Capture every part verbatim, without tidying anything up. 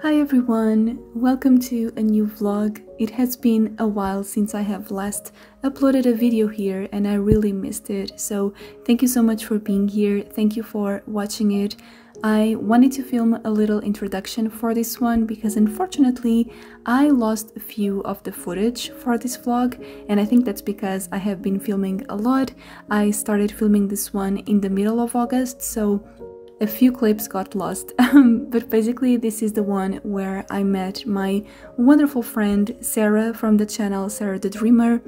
Hi everyone, welcome to a new vlog. It has been a while since I have last uploaded a video here and I really missed it, so thank you so much for being here, thank you for watching it. I wanted to film a little introduction for this one because unfortunately I lost a few of the footage for this vlog, and I think that's because I have been filming a lot. I started filming this one in the middle of August, so a few clips got lost, but basically this is the one where I met my wonderful friend Sarah from the channel Sarah the Dreamer,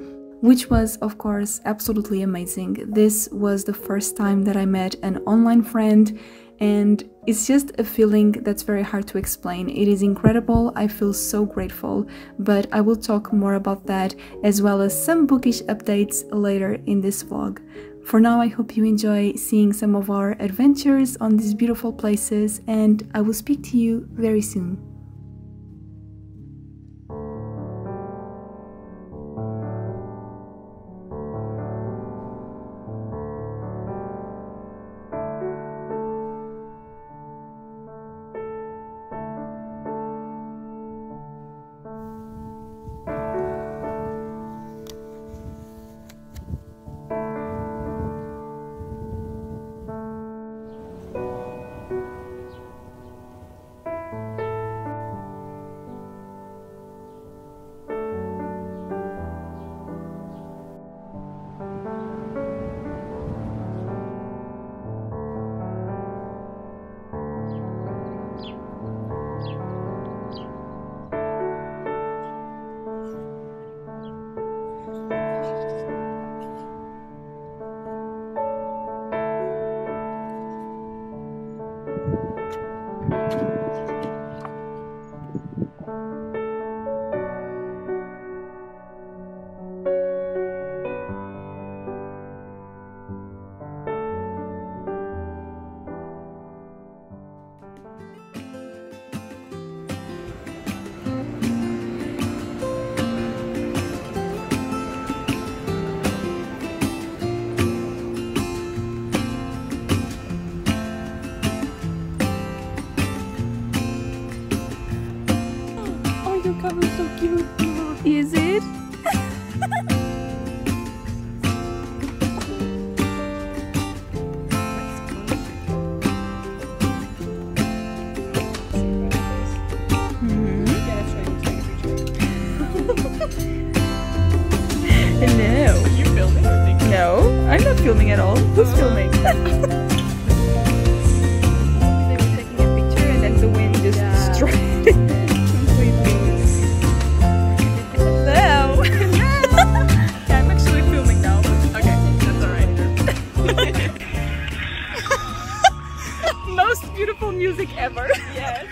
which was of course absolutely amazing. This was the first time that I met an online friend and it's just a feeling that's very hard to explain. It is incredible, I feel so grateful, but I will talk more about that as well as some bookish updates later in this vlog. For now, I hope you enjoy seeing some of our adventures on these beautiful places, and I will speak to you very soon. Filming at all? Who's filming? They were taking a picture and then the wind just yeah. destroyed it completely. Hello! Yeah, I'm actually filming now. Okay, that's alright. Most beautiful music ever. Yes.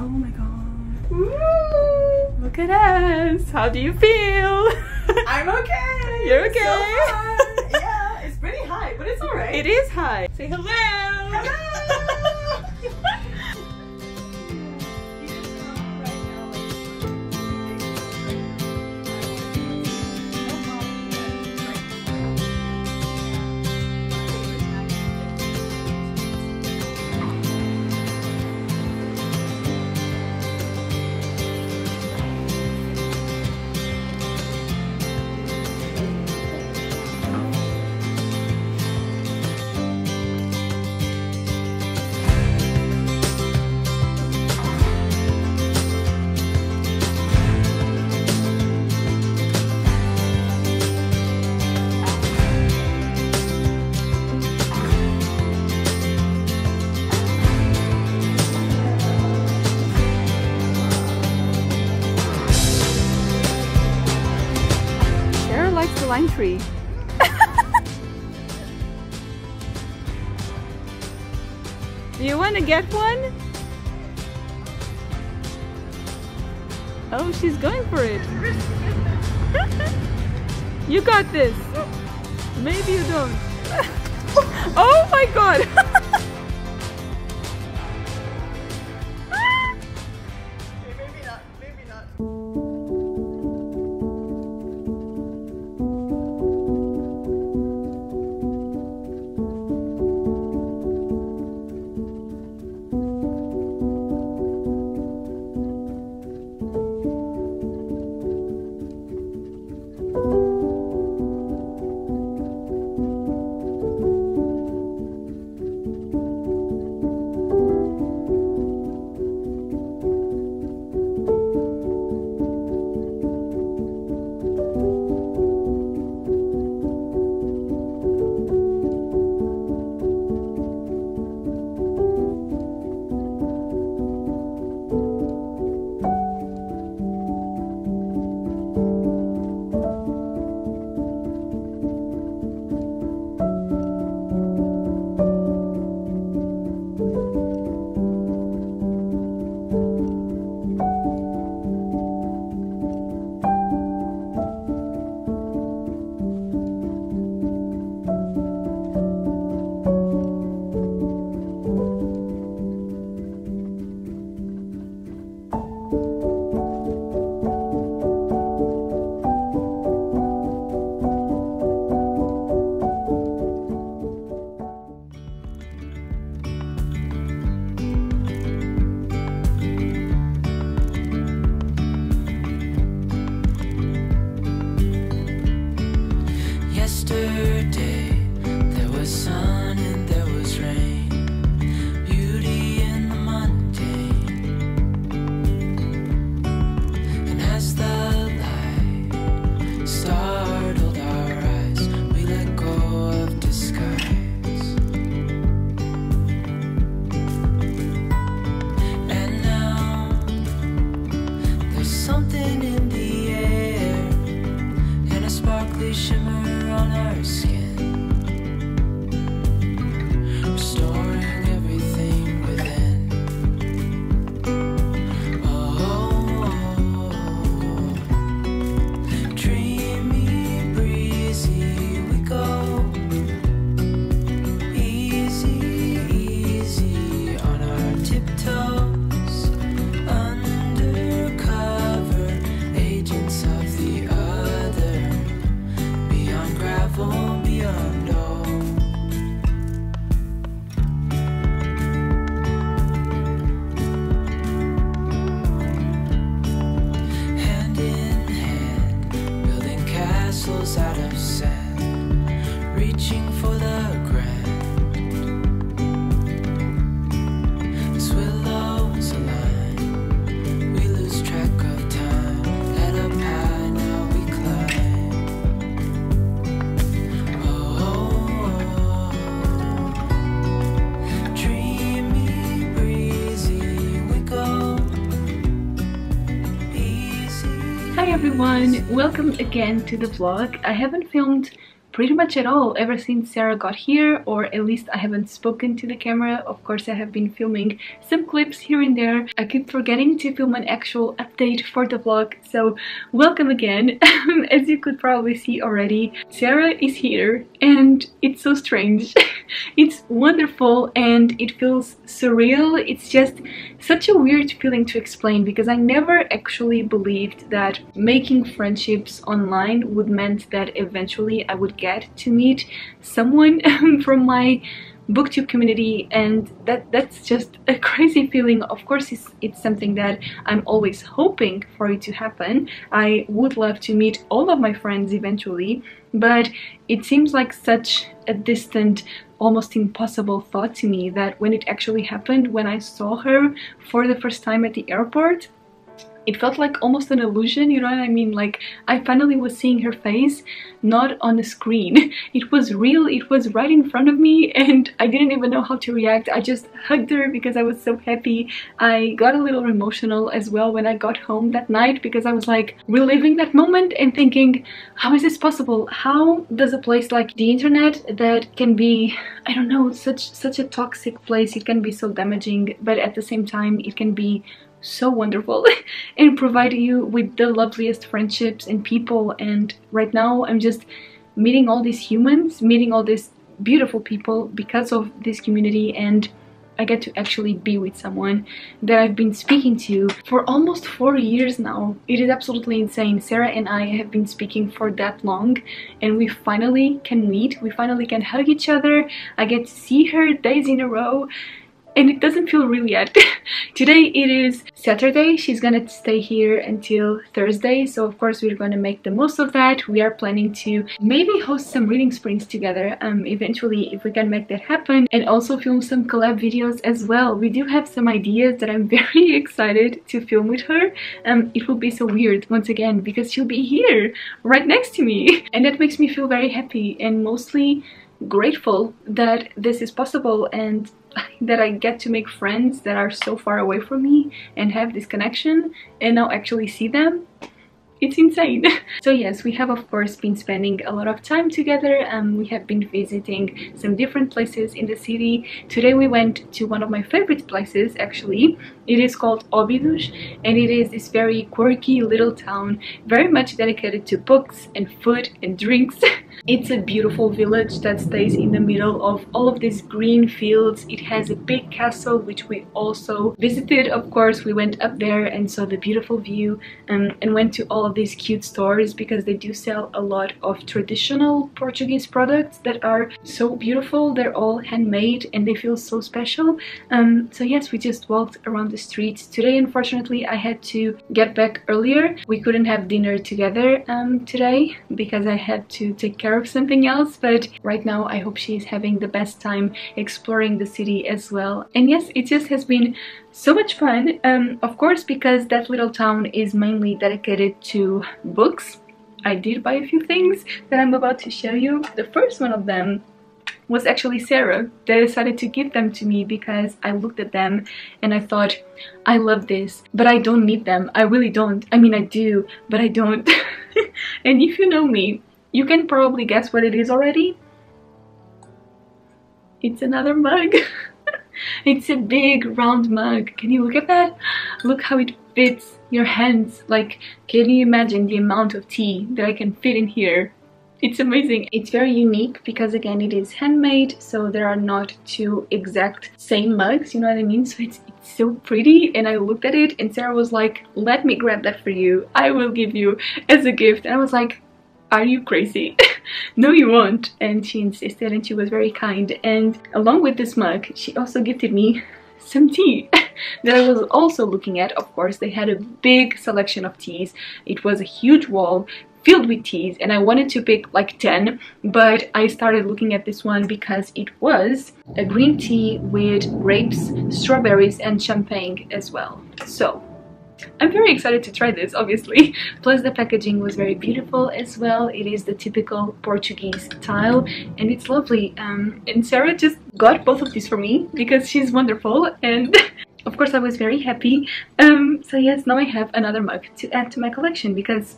Oh my god. Ooh. Look at us. How do you feel? I'm okay. You're okay. So yeah, it's pretty high, but it's alright. It is high. Say hello. Hello. Lime tree. Do you want to get one? Oh, she's going for it. You got this. Maybe you don't. Oh my god. Maybe not. Maybe not. Welcome again to the vlog. I haven't filmed pretty much at all ever since Sarah got here, or at least I haven't spoken to the camera. Of course, I have been filming some clips here and there. I keep forgetting to film an actual update for the vlog, so welcome again. As you could probably see already, Sarah is here and it's so strange. It's wonderful and it feels surreal. It's just such a weird feeling to explain, because I never actually believed that making friendships online would meant that eventually I would get to meet someone from my BookTube community, and that that's just a crazy feeling. Of course, it's, it's something that I'm always hoping for it to happen. I would love to meet all of my friends eventually, but it seems like such a distant, almost impossible thought to me that when it actually happened, when I saw her for the first time at the airport, it felt like almost an illusion, you know what I mean? Like, I finally was seeing her face, not on a screen. It was real, it was right in front of me, and I didn't even know how to react. I just hugged her because I was so happy. I got a little emotional as well when I got home that night, because I was like reliving that moment and thinking, how is this possible? How does a place like the internet, that can be, I don't know, such such a toxic place, it can be so damaging, but at the same time it can be so wonderful and provide you with the loveliest friendships and people. And right now I'm just meeting all these humans, meeting all these beautiful people because of this community, and I get to actually be with someone that I've been speaking to for almost four years now. It is absolutely insane. Sarah and I have been speaking for that long, and we finally can meet, we finally can hug each other. I get to see her days in a row, and it doesn't feel real yet. Today it is Saturday. She's gonna stay here until Thursday, so of course we're gonna make the most of that. We are planning to maybe host some reading sprints together um, eventually, if we can make that happen, and also film some collab videos as well. We do have some ideas that I'm very excited to film with her. Um, it will be so weird, once again, because she'll be here right next to me, and that makes me feel very happy and mostly grateful that this is possible, and that I get to make friends that are so far away from me and have this connection, and now actually see them. It's insane. So yes, we have of course been spending a lot of time together, and um, we have been visiting some different places in the city. Today we went to one of my favorite places, actually. It is called Óbidos, and it is this very quirky little town, very much dedicated to books and food and drinks. It's a beautiful village that stays in the middle of all of these green fields. It has a big castle, which we also visited, of course. We went up there and saw the beautiful view, um, and went to all of these cute stores, because they do sell a lot of traditional Portuguese products that are so beautiful. They're all handmade and they feel so special. Um, so yes, we just walked around the streets. Today, unfortunately, I had to get back earlier. We couldn't have dinner together um, today because I had to take care of something else, but right now I hope she's having the best time exploring the city as well. And yes, it just has been so much fun, um, of course, because that little town is mainly dedicated to books. I did buy a few things that I'm about to show you. The first one of them was actually Sarah that decided to give them to me, because I looked at them and I thought, I love this, but I don't need them. I really don't. I mean, I do, but I don't. And if you know me, you can probably guess what it is already. It's another mug. It's a big round mug. Can you look at that? Look how it fits your hands. Like, can you imagine the amount of tea that I can fit in here? It's amazing. It's very unique because, again, it is handmade, so there are not two exact same mugs, you know what I mean? So it's, it's so pretty, and I looked at it and Sarah was like, let me grab that for you. I will give you as a gift. And I was like, are you crazy? No, you won't. And she insisted, and she was very kind. And along with this mug, she also gifted me some tea that I was also looking at. Of course, they had a big selection of teas. It was a huge wall filled with teas, and I wanted to pick like ten, but I started looking at this one because it was a green tea with grapes, strawberries, and champagne as well. So I'm very excited to try this, obviously. Plus, the packaging was very beautiful as well. It is the typical Portuguese style, and it's lovely. Um, and Sarah just got both of these for me because she's wonderful, and of course I was very happy. Um, so yes, now I have another mug to add to my collection because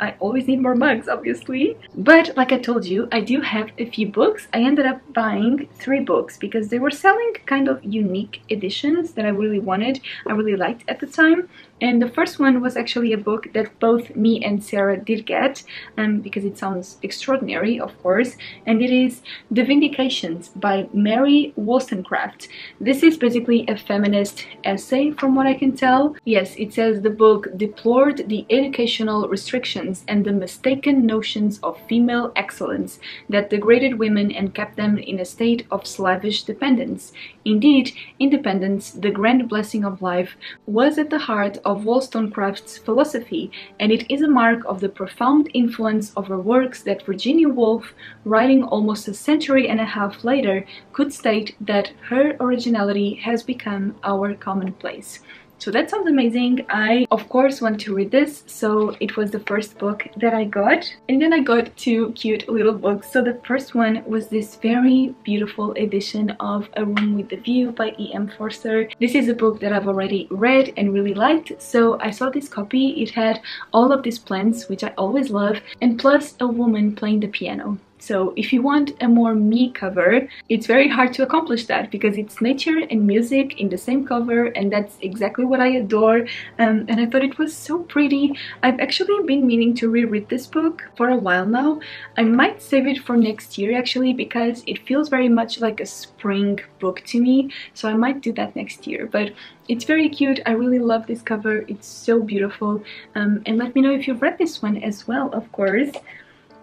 I always need more mugs, obviously. But like I told you, I do have a few books. I ended up buying three books because they were selling kind of unique editions that I really wanted, I really liked at the time. And the first one was actually a book that both me and Sarah did get, um, because it sounds extraordinary, of course, and it is The Vindications by Mary Wollstonecraft. This is basically a feminist essay, from what I can tell. Yes, it says the book deplored the educational restrictions and the mistaken notions of female excellence that degraded women and kept them in a state of slavish dependence. Indeed, independence, the grand blessing of life, was at the heart of of Wollstonecraft's philosophy, and it is a mark of the profound influence of her works that Virginia Woolf, writing almost a century and a half later, could state that her originality has become our commonplace. So that sounds amazing. I, of course, want to read this, so it was the first book that I got. And then I got two cute little books. So the first one was this very beautiful edition of A Room with a View by E M Forster. This is a book that I've already read and really liked, so I saw this copy. It had all of these plants, which I always love, and plus a woman playing the piano. So if you want a more me cover, it's very hard to accomplish that because it's nature and music in the same cover, and that's exactly what I adore. Um, and I thought it was so pretty. I've actually been meaning to reread this book for a while now. I might save it for next year actually, because it feels very much like a spring book to me. So I might do that next year. But it's very cute. I really love this cover. It's so beautiful. Um, and let me know if you've read this one as well, of course.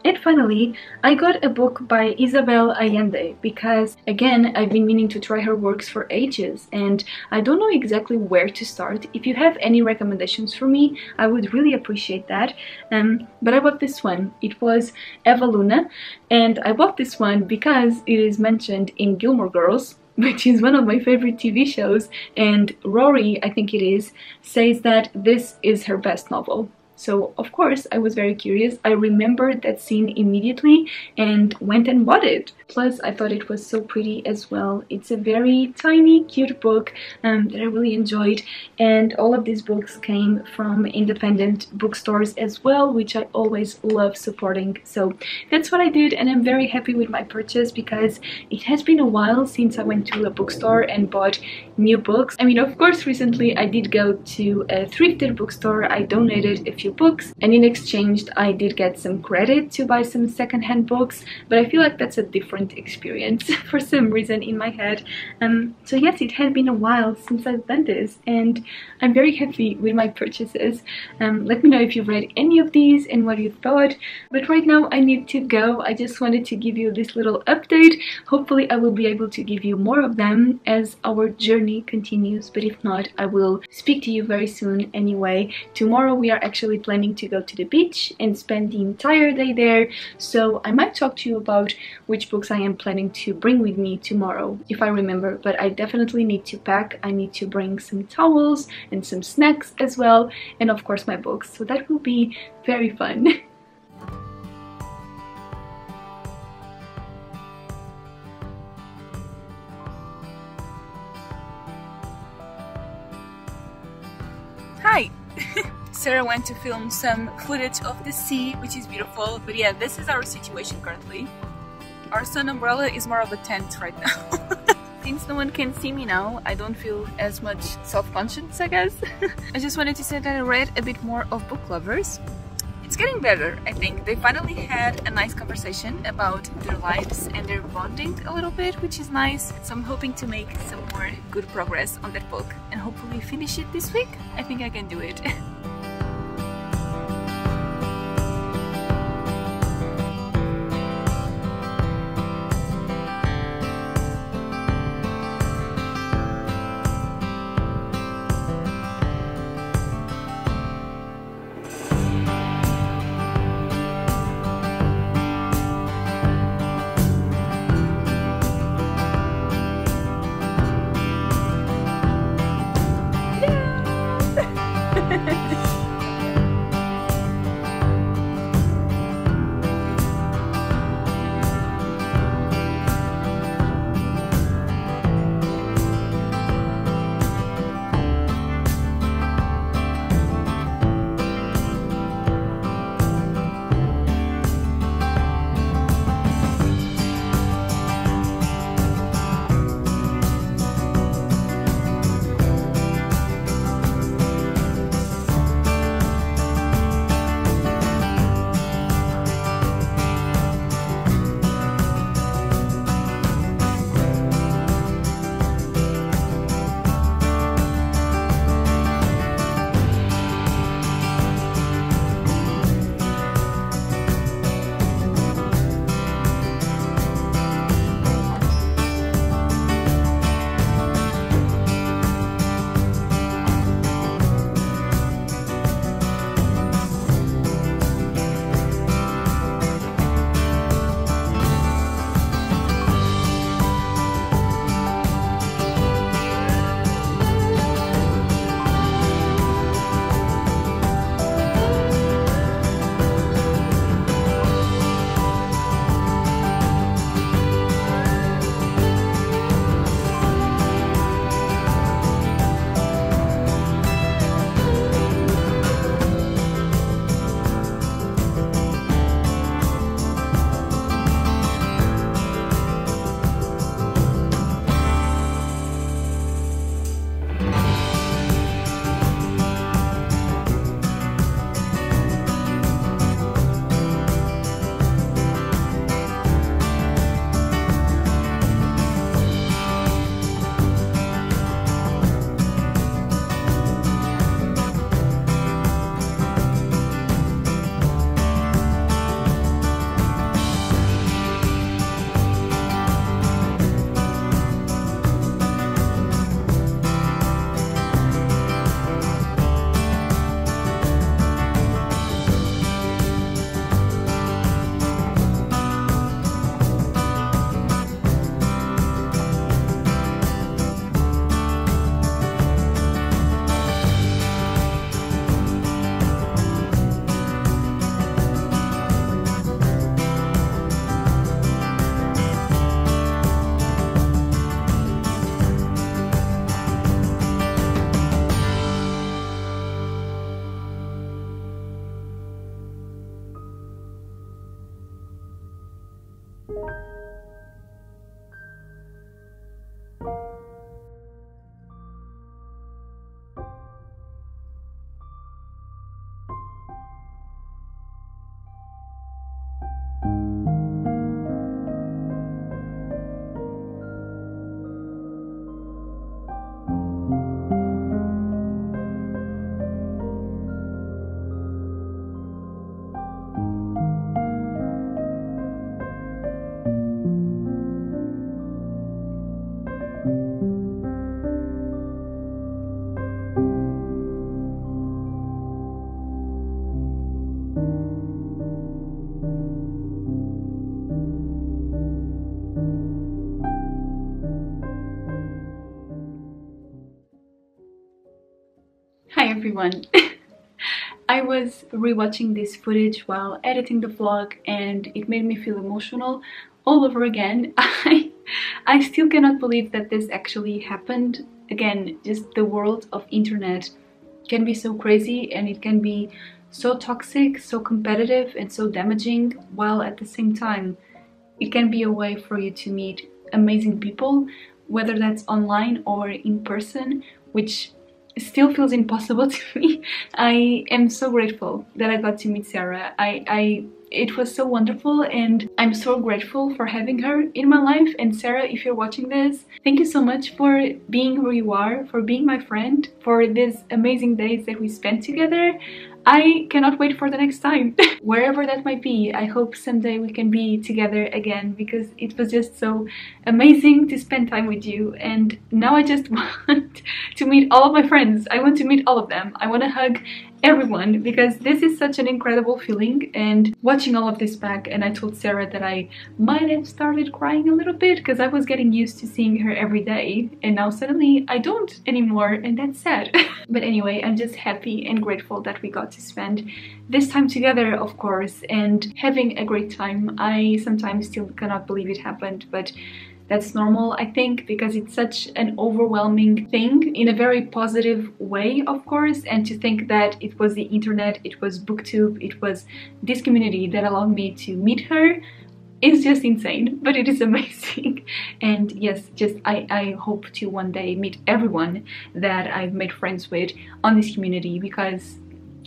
And finally, I got a book by Isabel Allende because, again, I've been meaning to try her works for ages and I don't know exactly where to start. If you have any recommendations for me, I would really appreciate that. Um, but I bought this one. It was Eva Luna, and I bought this one because it is mentioned in Gilmore Girls, which is one of my favorite T V shows, and Rory, I think it is, says that this is her best novel. So, of course, I was very curious. I remembered that scene immediately and went and bought it. Plus, I thought it was so pretty as well. It's a very tiny, cute book um, that I really enjoyed. And all of these books came from independent bookstores as well, which I always love supporting. So that's what I did, and I'm very happy with my purchase because it has been a while since I went to a bookstore and bought new books. I mean, of course, recently I did go to a thrifted bookstore. I donated a few books, and in exchange I did get some credit to buy some secondhand books, but I feel like that's a different experience for some reason in my head. Um, so yes, it had been a while since I've done this, and I'm very happy with my purchases. Um, let me know if you've read any of these and what you thought, but right now I need to go. I just wanted to give you this little update. Hopefully I will be able to give you more of them as our journey continues, but if not, I will speak to you very soon anyway. Tomorrow we are actually planning to go to the beach and spend the entire day there, so I might talk to you about which books I am planning to bring with me tomorrow if I remember, but I definitely need to pack. I need to bring some towels and some snacks as well, and of course my books, so that will be very fun. Hi! Sarah went to film some footage of the sea, which is beautiful, but yeah, this is our situation currently. Our sun umbrella is more of a tent right now. Since no one can see me now, I don't feel as much self-conscious, I guess. I just wanted to say that I read a bit more of Book Lovers. It's getting better, I think. They finally had a nice conversation about their lives and their bonding a little bit, which is nice. So I'm hoping to make some more good progress on that book and hopefully finish it this week. I think I can do it. everyone. I was rewatching this footage while editing the vlog and it made me feel emotional all over again. I, I still cannot believe that this actually happened. Again, just the world of internet can be so crazy and it can be so toxic, so competitive and so damaging, while at the same time it can be a way for you to meet amazing people, whether that's online or in person, which still feels impossible to me. I am so grateful that I got to meet Sarah. I, I, it was so wonderful and I'm so grateful for having her in my life. And Sarah, if you're watching this, thank you so much for being who you are, for being my friend, for these amazing days that we spent together. I cannot wait for the next time, wherever that might be. I hope someday we can be together again, because it was just so amazing to spend time with you. And now I just want to meet all of my friends. I want to meet all of them. I want to hug everyone, because this is such an incredible feeling. And watching all of this back, and I told Sarah that I might have started crying a little bit because I was getting used to seeing her every day, and now suddenly I don't anymore, and that's sad. But anyway, I'm just happy and grateful that we got to spend this time together, of course, and having a great time. I sometimes still cannot believe it happened, but that's normal, I think, because it's such an overwhelming thing, in a very positive way, of course. And to think that it was the internet, it was BookTube, it was this community that allowed me to meet her is just insane, but it is amazing. And yes, just I, I hope to one day meet everyone that I've made friends with on this community, because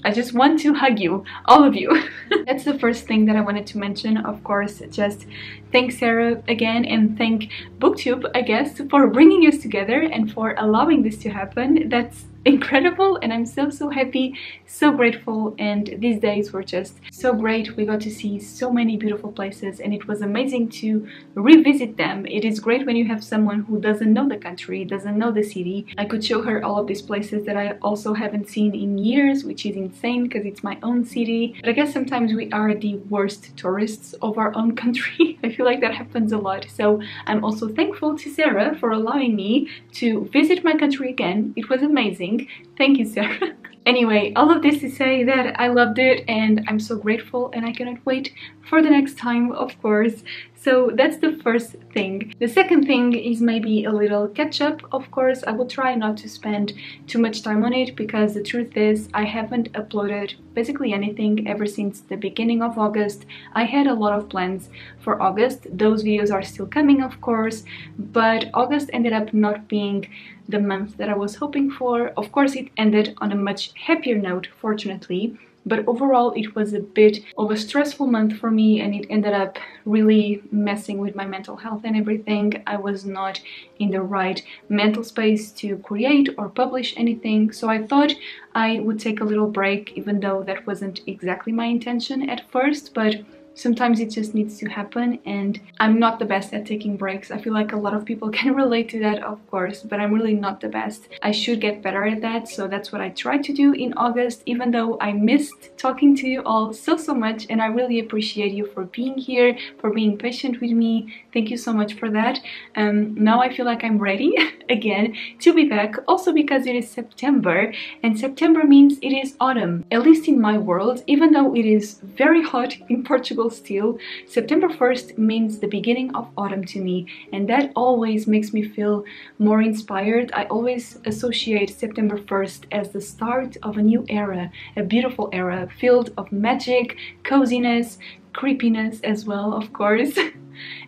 I just want to hug you, all of you. That's the first thing that I wanted to mention, of course. Just thank Sarah again, and thank BookTube, I guess, for bringing us together and for allowing this to happen. That's incredible, and I'm so so happy, so grateful, and these days were just so great. We got to see so many beautiful places and it was amazing to revisit them. It is great when you have someone who doesn't know the country, doesn't know the city. I could show her all of these places that I also haven't seen in years, which is insane because it's my own city. But I guess sometimes we are the worst tourists of our own country. I feel like that happens a lot, so I'm also thankful to Sarah for allowing me to visit my country again. It was amazing. Thank you, Sarah. Anyway, all of this to say that I loved it and I'm so grateful and I cannot wait for the next time, of course. So that's the first thing. The second thing is maybe a little catch-up, of course. I will try not to spend too much time on it because the truth is I haven't uploaded basically anything ever since the beginning of August. I had a lot of plans for August. Those videos are still coming, of course, but August ended up not being the month that I was hoping for. Of course, it ended on a much happier note, fortunately. But overall, it was a bit of a stressful month for me and it ended up really messing with my mental health and everything. I was not in the right mental space to create or publish anything, so I thought I would take a little break, even though that wasn't exactly my intention at first, but sometimes it just needs to happen. And I'm not the best at taking breaks. I feel like a lot of people can relate to that, of course, but I'm really not the best. I should get better at that, so that's what I tried to do in August, even though I missed talking to you all so so much, and I really appreciate you for being here, for being patient with me. Thank you so much for that. Um, now I feel like I'm ready again to be back, also because it is September, and September means it is autumn, at least in my world, even though it is very hot in Portugal still. September first means the beginning of autumn to me, and that always makes me feel more inspired. I always associate September first as the start of a new era, a beautiful era filled of magic, coziness, creepiness as well, of course.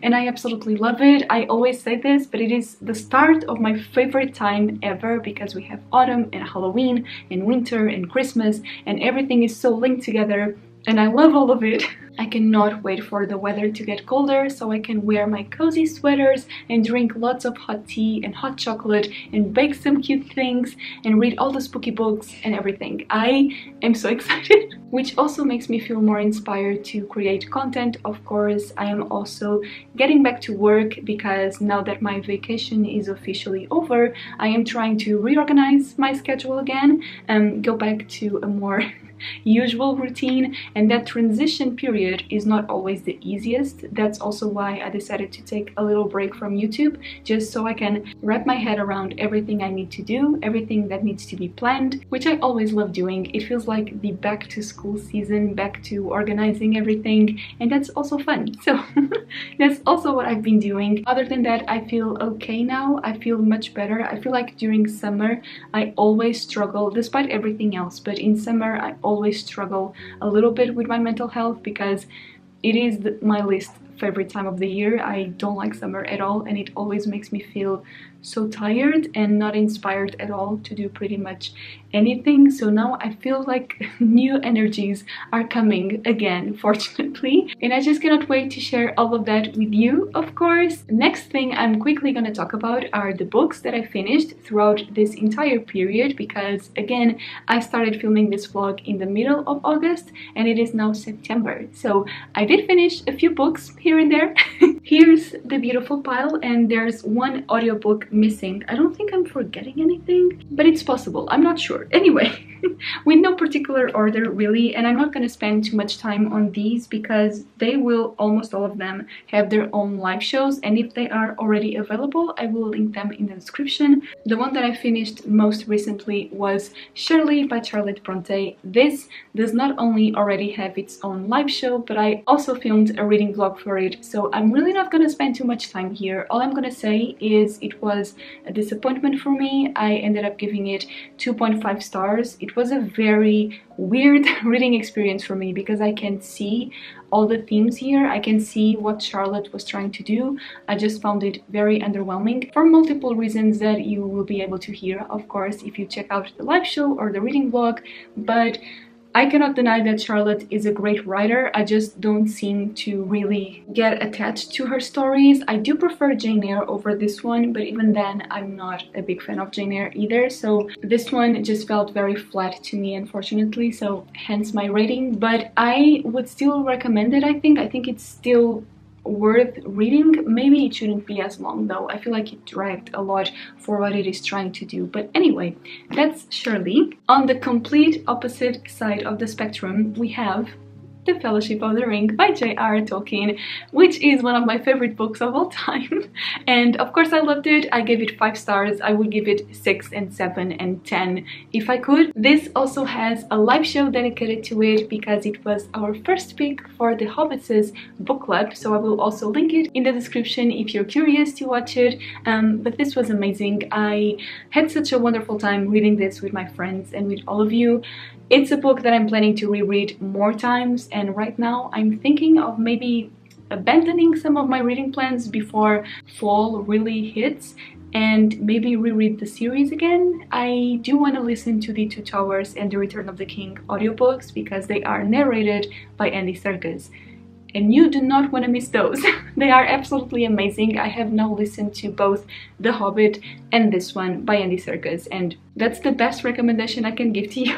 And I absolutely love it. I always say this, but it is the start of my favorite time ever, because we have autumn and Halloween and winter and Christmas, and everything is so linked together. And I love all of it. I cannot wait for the weather to get colder so I can wear my cozy sweaters and drink lots of hot tea and hot chocolate and bake some cute things and read all the spooky books and everything. I am so excited, which also makes me feel more inspired to create content, of course. I am also getting back to work because now that my vacation is officially over, I am trying to reorganize my schedule again and go back to a more usual routine, and that transition period is not always the easiest. That's also why I decided to take a little break from YouTube, just so I can wrap my head around everything I need to do, everything that needs to be planned, which I always love doing. It feels like the back to school season, back to organizing everything, and that's also fun. So that's also what I've been doing. Other than that, I feel okay now. I feel much better. I feel like during summer I always struggle, despite everything else, but in summer I always struggle a little bit with my mental health, because it is the, my least favorite time of the year. I don't like summer at all, and it always makes me feel so tired and not inspired at all to do pretty much anything. So now I feel like new energies are coming again, fortunately, and I just cannot wait to share all of that with you, of course. Next thing I'm quickly going to talk about are the books that I finished throughout this entire period, because again, I started filming this vlog in the middle of August and it is now September, so I did finish a few books here and there. Here's the beautiful pile, and there's one audiobook missing. I don't think I'm forgetting anything, but it's possible, I'm not sure. Anyway, with no particular order really, and I'm not going to spend too much time on these because they will, almost all of them, have their own live shows, and if they are already available I will link them in the description. The one that I finished most recently was Shirley by Charlotte Brontë. This does not only already have its own live show, but I also filmed a reading vlog for it, so I'm really not going to spend too much time here. All I'm going to say is it was a disappointment for me. I ended up giving it two point five stars. It It was a very weird reading experience for me, because I can see all the themes here, I can see what Charlotte was trying to do. I just found it very underwhelming for multiple reasons that you will be able to hear, of course, if you check out the live show or the reading vlog, but I cannot deny that Charlotte is a great writer. I just don't seem to really get attached to her stories. I do prefer Jane Eyre over this one, but even then I'm not a big fan of Jane Eyre either, so this one just felt very flat to me, unfortunately, so hence my rating. But I would still recommend it, I think. I think it's still worth reading. Maybe it shouldn't be as long though. I feel like it dragged a lot for what it is trying to do. But anyway, that's Shirley. On the complete opposite side of the spectrum, we have The Fellowship of the Ring by J R R Tolkien, which is one of my favorite books of all time. And of course I loved it. I gave it five stars. I would give it six and seven and ten if I could. This also has a live show dedicated to it because it was our first pick for the Hobbits' book club, so I will also link it in the description if you're curious to watch it. Um, but this was amazing. I had such a wonderful time reading this with my friends and with all of you. It's a book that I'm planning to reread more times, and right now I'm thinking of maybe abandoning some of my reading plans before fall really hits and maybe reread the series again. I do want to listen to The Two Towers and The Return of the King audiobooks because they are narrated by Andy Serkis, and you do not want to miss those. They are absolutely amazing. I have now listened to both The Hobbit and this one by Andy Serkis, and that's the best recommendation I can give to you.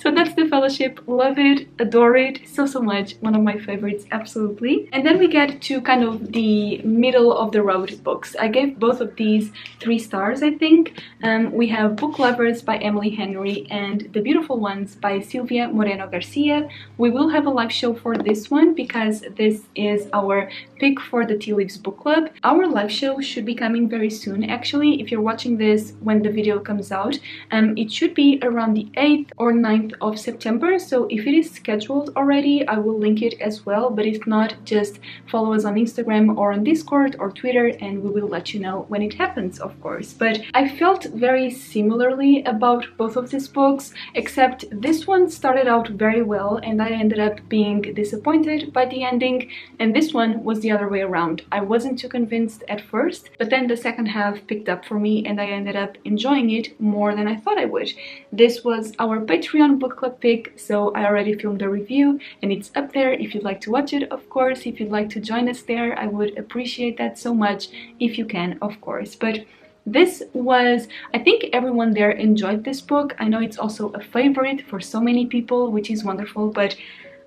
So that's The Fellowship. Love it, adore it so, so much. One of my favorites, absolutely. And then we get to kind of the middle of the road books. I gave both of these three stars, I think. Um, we have Book Lovers by Emily Henry and The Beautiful Ones by Silvia Moreno-Garcia. We will have a live show for this one because this is our pick for the Tea Leaves book club. Our live show should be coming very soon, actually. If you're watching this when the video comes out, Um, it should be around the eighth or ninth of September, so if it is scheduled already I will link it as well, but if not, just follow us on Instagram or on Discord or Twitter and we will let you know when it happens, of course. But I felt very similarly about both of these books, except this one started out very well and I ended up being disappointed by the ending, and this one was the other way around. I wasn't too convinced at first, but then the second half picked up for me and I ended up enjoying it more More than I thought I would. This was our Patreon book club pick, so I already filmed a review and it's up there if you'd like to watch it, of course. If you'd like to join us there, I would appreciate that so much if you can, of course. But this was, I think everyone there enjoyed this book. I know it's also a favorite for so many people, which is wonderful, but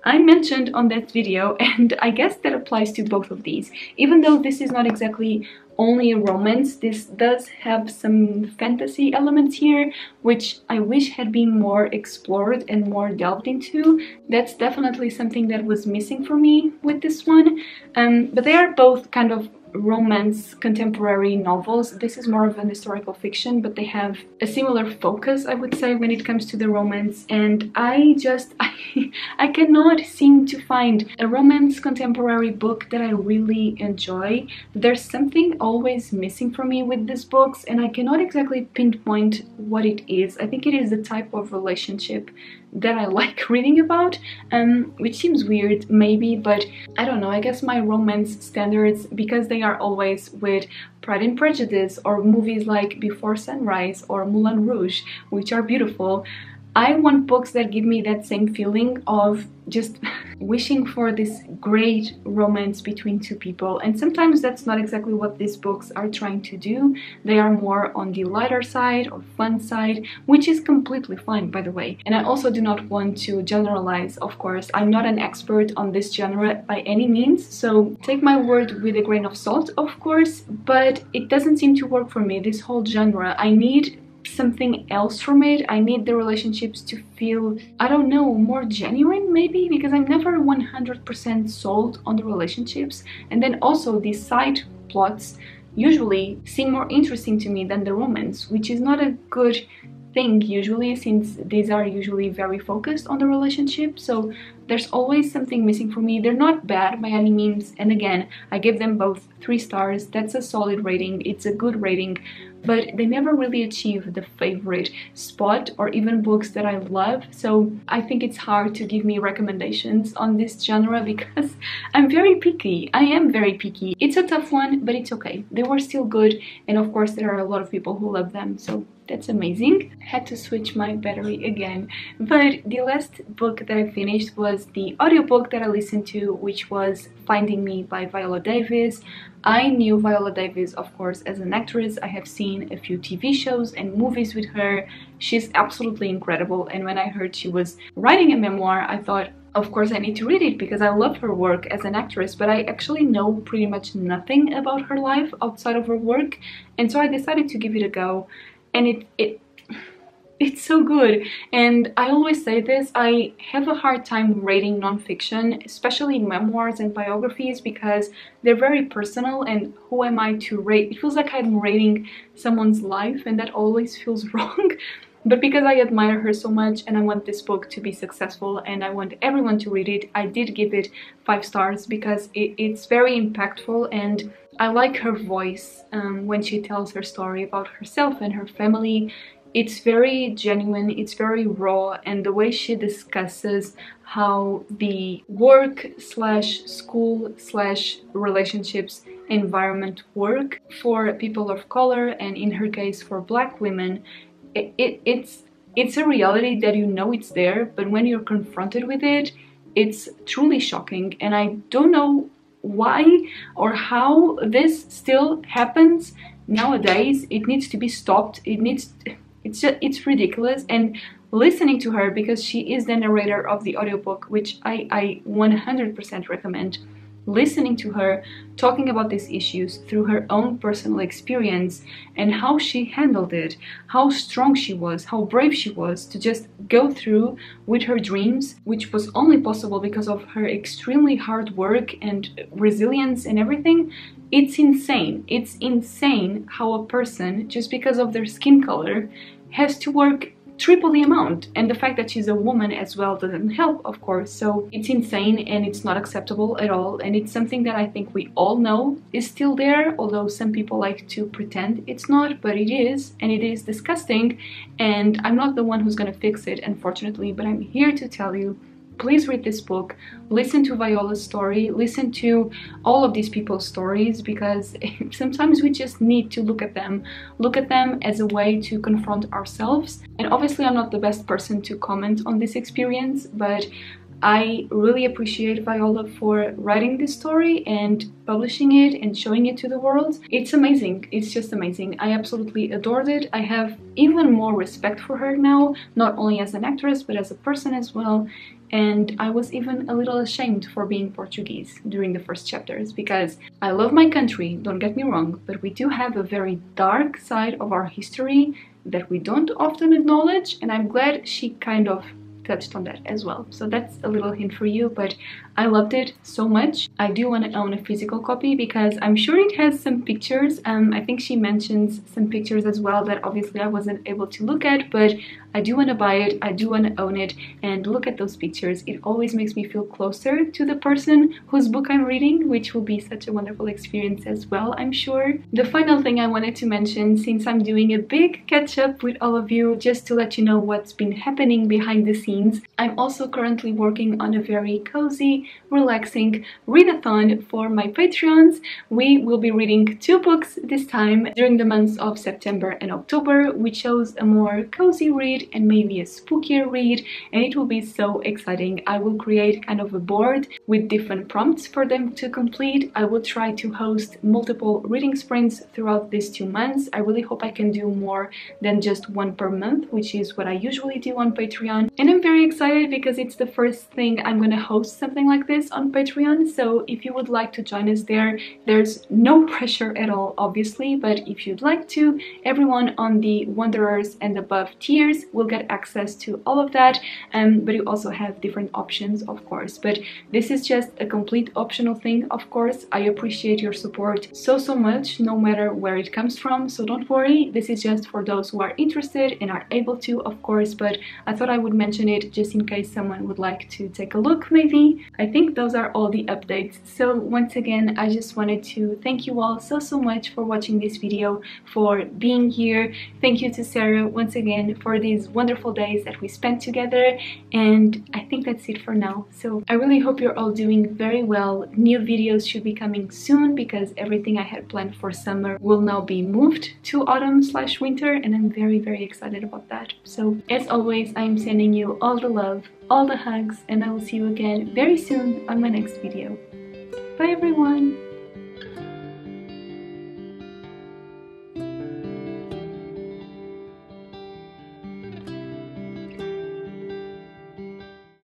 I mentioned on that video, and I guess that applies to both of these, even though this is not exactly only a romance. This does have some fantasy elements here, which I wish had been more explored and more delved into. That's definitely something that was missing for me with this one. Um, but they are both kind of romance contemporary novels. This is more of an historical fiction, but they have a similar focus, I would say, when it comes to the romance. And I just I, I cannot seem to find a romance contemporary book that I really enjoy. There's something always missing for me with these books, and I cannot exactly pinpoint what it is. I think it is the type of relationship that I like reading about, um, which seems weird maybe, but I don't know, I guess my romance standards, because they are always with Pride and Prejudice or movies like Before Sunrise or Moulin Rouge, which are beautiful, I want books that give me that same feeling of just wishing for this great romance between two people. And sometimes that's not exactly what these books are trying to do. They are more on the lighter side or fun side, which is completely fine, by the way. And I also do not want to generalize, of course. I'm not an expert on this genre by any means, so take my word with a grain of salt, of course, but it doesn't seem to work for me, this whole genre. I need something else from it. I need the relationships to feel, I don't know, more genuine maybe, because I'm never one hundred percent sold on the relationships. And then also these side plots usually seem more interesting to me than the romance, which is not a good thing usually, since these are usually very focused on the relationship. So there's always something missing for me. They're not bad by any means, and again, I give them both three stars. That's a solid rating, it's a good rating, but they never really achieve the favorite spot or even books that I love. So I think it's hard to give me recommendations on this genre because I'm very picky. I am very picky. It's a tough one, but it's okay. They were still good, and of course there are a lot of people who love them, so that's amazing. I had to switch my battery again. But the last book that I finished was the audiobook that I listened to, which was Finding Me by Viola Davis. I knew Viola Davis, of course, as an actress. I have seen a few T V shows and movies with her. She's absolutely incredible, and when I heard she was writing a memoir, I thought, of course, I need to read it because I love her work as an actress, but I actually know pretty much nothing about her life outside of her work, and so I decided to give it a go. And it, it it's so good. And I always say this, I have a hard time rating nonfiction, especially memoirs and biographies, because they're very personal, and who am I to rate? It feels like I'm rating someone's life, and that always feels wrong. But because I admire her so much and I want this book to be successful and I want everyone to read it, I did give it five stars because it, it's very impactful, and I like her voice um, when she tells her story about herself and her family. It's very genuine, it's very raw, and the way she discusses how the work slash school slash relationships environment work for people of color, and in her case for Black women, it, it, it's, it's a reality that you know it's there, but when you're confronted with it, it's truly shocking. And I don't know why or how this still happens nowadays. It needs to be stopped. It needs to, it's just, it's ridiculous. And listening to her, because she is the narrator of the audiobook, which I, I one hundred percent recommend, listening to her talking about these issues through her own personal experience and how she handled it, how strong she was, how brave she was to just go through with her dreams, which was only possible because of her extremely hard work and resilience and everything. It's insane. It's insane how a person, just because of their skin color, has to work triple the amount, and the fact that she's a woman as well doesn't help, of course. So it's insane, and it's not acceptable at all, and it's something that I think we all know is still there, although some people like to pretend it's not, but it is, and it is disgusting. And I'm not the one who's gonna fix it, unfortunately, but I'm here to tell you, please read this book, listen to Viola's story, listen to all of these people's stories, because sometimes we just need to look at them, look at them as a way to confront ourselves. And obviously I'm not the best person to comment on this experience, but I really appreciate Viola for writing this story and publishing it and showing it to the world. It's amazing. It's just amazing. I absolutely adored it. I have even more respect for her now, not only as an actress but as a person as well. And I was even a little ashamed for being Portuguese during the first chapters, because I love my country, don't get me wrong, but we do have a very dark side of our history that we don't often acknowledge, and I'm glad she kind of touched on that as well. So that's a little hint for you, but I loved it so much. I do want to own a physical copy because I'm sure it has some pictures. Um, I think she mentions some pictures as well that obviously I wasn't able to look at, but I do want to buy it, I do want to own it and look at those pictures. It always makes me feel closer to the person whose book I'm reading, which will be such a wonderful experience as well, I'm sure. The final thing I wanted to mention, since I'm doing a big catch up with all of you, just to let you know what's been happening behind the scenes, I'm also currently working on a very cozy, relaxing readathon for my Patreons. We will be reading two books this time during the months of September and October. We chose a more cozy read and maybe a spookier read, and it will be so exciting. I will create kind of a board with different prompts for them to complete. I will try to host multiple reading sprints throughout these two months. I really hope I can do more than just one per month, which is what I usually do on Patreon. And I'm very excited because it's the first thing I'm gonna host something like this on Patreon, so if you would like to join us there, there's no pressure at all, obviously, but if you'd like to, everyone on the Wanderers and above tiers will get access to all of that, um, but you also have different options, of course. But this is just a complete optional thing, of course. I appreciate your support so, so much, no matter where it comes from, so don't worry. This is just for those who are interested and are able to, of course, but I thought I would mention it just in case someone would like to take a look, maybe. I think those are all the updates. So once again, I just wanted to thank you all so, so much for watching this video, for being here. Thank you to Sarah once again for this wonderful days that we spent together, and I think that's it for now. So I really hope you're all doing very well. New videos should be coming soon because everything I had planned for summer will now be moved to autumn slash winter, and I'm very very excited about that. So as always, I'm sending you all the love, all the hugs, and I will see you again very soon on my next video. Bye everyone!